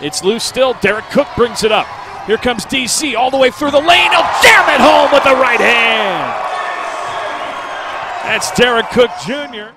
It's loose still. Derek Cooke brings it up. Here comes DC all the way through the lane. He'll jam it home with the right hand. That's Derek Cooke Jr.